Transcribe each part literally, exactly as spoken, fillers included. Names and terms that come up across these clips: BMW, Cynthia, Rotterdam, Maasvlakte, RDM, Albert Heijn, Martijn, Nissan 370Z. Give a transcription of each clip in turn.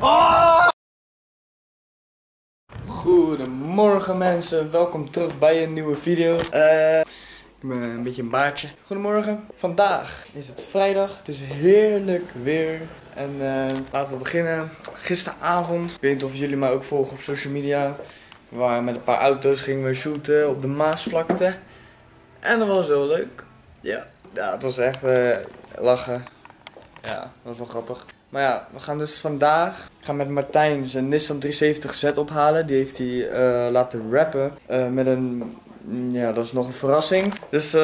Oh! Goedemorgen mensen, welkom terug bij een nieuwe video. Uh, ik ben een beetje een baardje. Goedemorgen, vandaag is het vrijdag, het is heerlijk weer. En uh, laten we beginnen. Gisteravond, ik weet niet of jullie mij ook volgen op social media. We waren met een paar auto's, gingen we shooten op de Maasvlakte. En dat was heel leuk. Ja, ja het was echt uh, lachen. Ja, dat was wel grappig. Maar ja, we gaan dus vandaag, ik ga met Martijn zijn Nissan drie zeventig Z ophalen. Die heeft hij uh, laten rappen uh, met een, ja dat is nog een verrassing. Dus uh,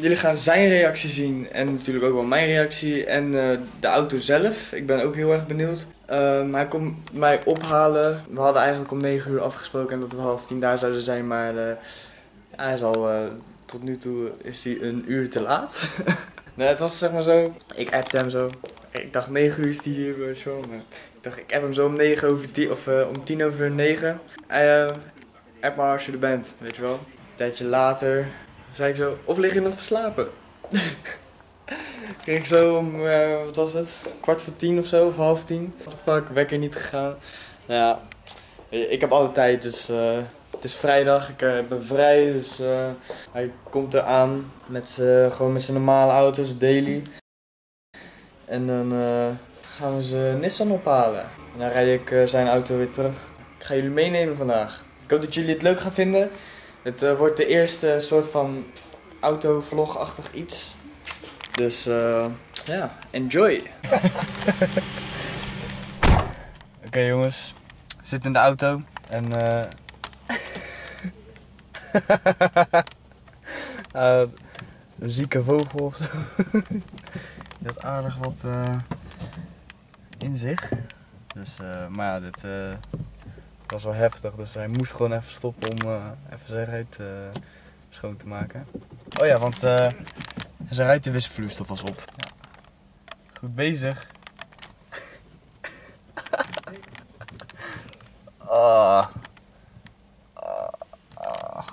jullie gaan zijn reactie zien en natuurlijk ook wel mijn reactie en uh, de auto zelf. Ik ben ook heel erg benieuwd. Uh, hij komt mij ophalen. We hadden eigenlijk om negen uur afgesproken en dat we half tien daar zouden zijn. Maar uh, hij is al, uh, tot nu toe is hij een uur te laat. Nee, het was zeg maar zo. Ik appte hem zo. Ik dacht negen uur is die hier maar zo. Maar ik dacht ik app hem zo om negen over tien of uh, om tien over negen. Uh, app maar als je er bent, weet je wel. Een tijdje later zei ik zo, of lig je nog te slapen? Kreeg ik zo om, uh, wat was het? Kwart voor tien of zo, of half tien. What the fuck, wekker niet gegaan. Nou ja, ik heb alle tijd, dus uh, het is vrijdag, ik uh, ben vrij, dus uh, hij komt eraan met uh, gewoon met zijn normale auto's, daily. En dan uh, gaan we zijn Nissan ophalen. En dan rijd ik uh, zijn auto weer terug. Ik ga jullie meenemen vandaag. Ik hoop dat jullie het leuk gaan vinden. Het uh, wordt de eerste soort van autovlog-achtig iets. Dus uh, ja, enjoy! Oké okay, jongens, we zitten in de auto en uh... uh, een zieke vogel of zo. Die had aardig wat uh, in zich. Dus, uh, maar ja, dit uh, was wel heftig, dus hij moest gewoon even stoppen om uh, even zijn ruit uh, schoon te maken. Oh ja, want uh, zijn ruit de wisselvloeistof was op. Ja. Goed bezig. Ah. Ah. Ah. Ah.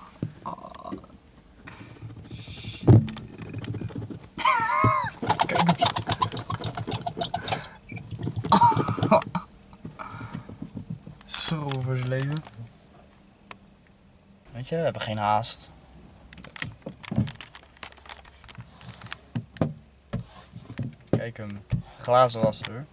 Zo voor zijn leven. Weet je, we hebben geen haast. Kijk hem, glazen was er.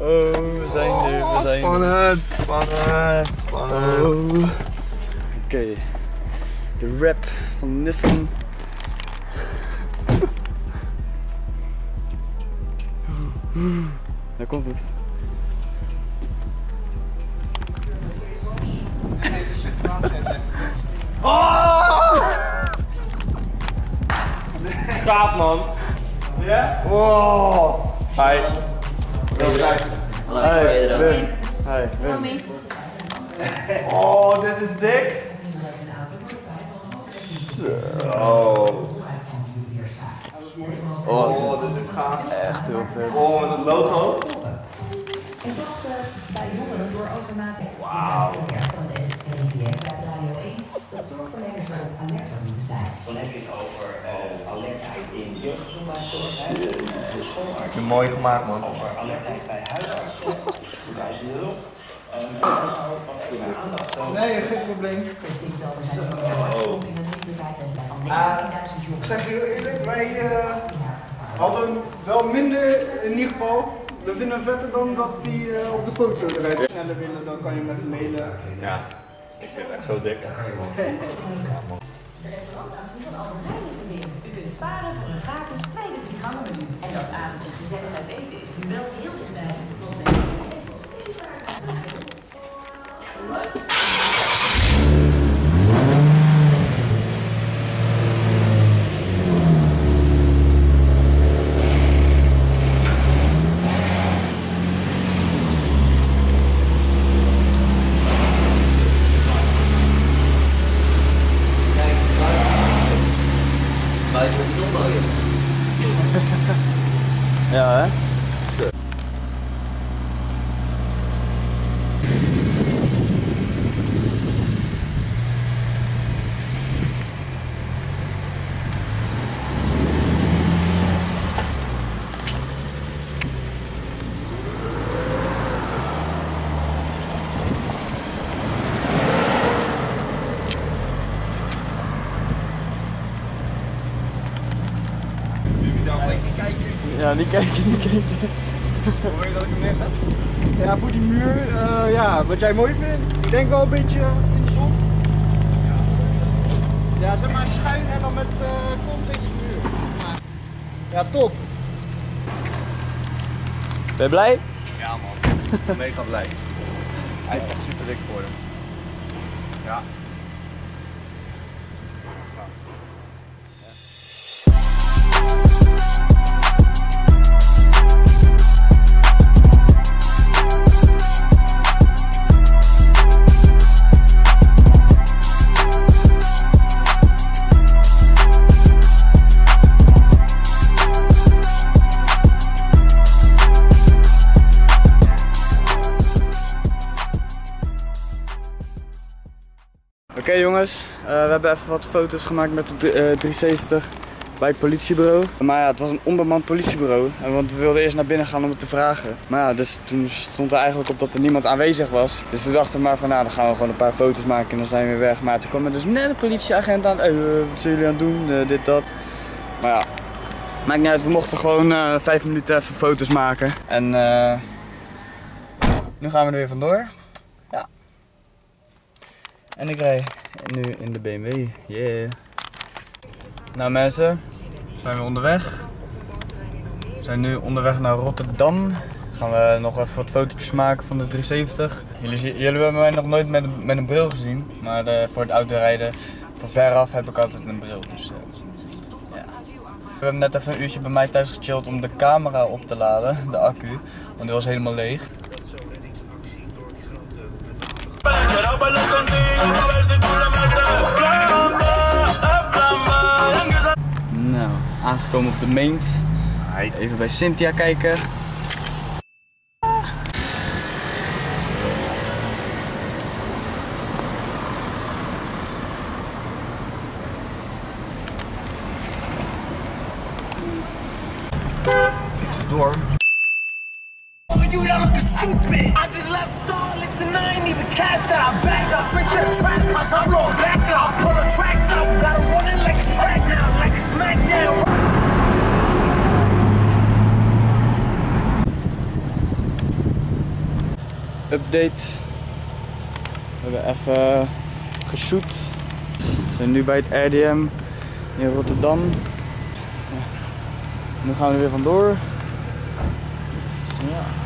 Oh, we zijn er, we zijn er. Spannend, spannend, spannend. Oh. Oké, okay. De rap van Nissan. Daar komt het. Oh! Gaaf man. Ja? Wow. Hi. Hey. Hey. Hey. Oh, dit is dik. Zo. Oh, dit is gaaf. Echt heel vet. Oh, met het logo. En dat bij jongeren door overmaat. Wauw. Dat zorgverleners erop alert aan moeten zijn. Dan heb je het over uh, alertheid in jeugdgezondheidszorg. Dat heb je mooi gemaakt, man. Over alertheid bij huisartsen, bij de hulp. Nee, geen probleem. Oh. Uh, ik zeg heel eerlijk, wij uh, hadden wel minder in ieder geval. We vinden het vetter dan dat die uh, op de foto eruit ja. Sneller willen, dan kan je hem even mailen. Ja. Ik vind het echt zo dik. De restaurantactie van Albert Heijn is er weer. U kunt sparen voor een gratis tweede programma-menu. En dat avondje gezellig uit eten is nu wel heel dichtbij. Want met de regels is er aan. Ja, hè? Zo. Ja, niet kijken, niet kijken. Hoe weet je dat ik hem neer heb? Ja, voor die muur, uh, ja, wat jij mooi vindt. Ik denk wel een beetje in de zon. Ja, zeg maar schuin en dan met uh, kont tegen de muur. Ja, top. Ben je blij? Ja man, ik ben mega blij. Hij is echt super dik geworden. Ja. Oké okay, jongens, uh, we hebben even wat foto's gemaakt met de uh, driehonderdzeventig bij het politiebureau. Maar ja, het was een onbemand politiebureau, want we wilden eerst naar binnen gaan om het te vragen. Maar ja, dus toen stond er eigenlijk op dat er niemand aanwezig was. Dus we dachten maar van, nou dan gaan we gewoon een paar foto's maken en dan zijn we weer weg. Maar toen kwam er dus net een politieagent aan, hey, uh, wat zijn jullie aan het doen, uh, dit, dat. Maar ja, maakt niet uit, we mochten gewoon uh, vijf minuten even foto's maken. En uh, nu gaan we er weer vandoor. En ik rij nu in de B M W, yeah. Nou mensen, we zijn weer onderweg. We zijn nu onderweg naar Rotterdam. Gaan we nog even wat fotootjes maken van de driehonderdzeventig. Jullie, jullie hebben mij nog nooit met een, met een bril gezien. Maar de, voor het autorijden, van veraf heb ik altijd een bril. Dus, ja. We hebben net even een uurtje bij mij thuis gechilled om de camera op te laden, de accu. Want die was helemaal leeg. Nou, aangekomen op de meent. Even bij Cynthia kijken. Fiets is door. Update. We hebben even geshoot. We zijn nu bij het R D M in Rotterdam. Nu gaan we weer vandoor. Ja.